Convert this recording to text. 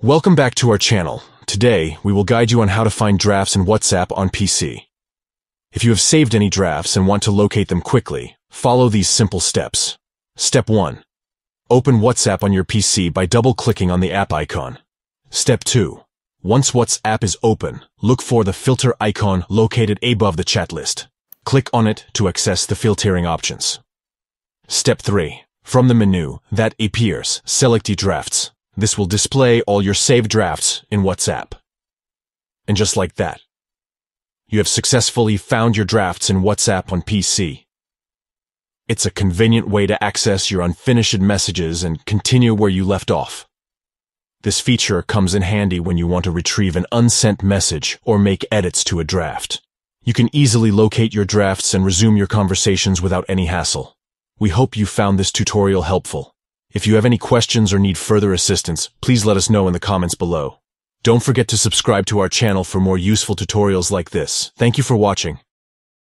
Welcome back to our channel. Today, we will guide you on how to find drafts in WhatsApp on PC. If you have saved any drafts and want to locate them quickly, follow these simple steps. Step 1. Open WhatsApp on your PC by double-clicking on the app icon. Step 2. Once WhatsApp is open, look for the filter icon located above the chat list. Click on it to access the filtering options. Step 3. From the menu that appears, select e-drafts. This will display all your saved drafts in WhatsApp. And just like that, you have successfully found your drafts in WhatsApp on PC. It's a convenient way to access your unfinished messages and continue where you left off. This feature comes in handy when you want to retrieve an unsent message or make edits to a draft. You can easily locate your drafts and resume your conversations without any hassle. We hope you found this tutorial helpful. If you have any questions or need further assistance, please let us know in the comments below. Don't forget to subscribe to our channel for more useful tutorials like this. Thank you for watching.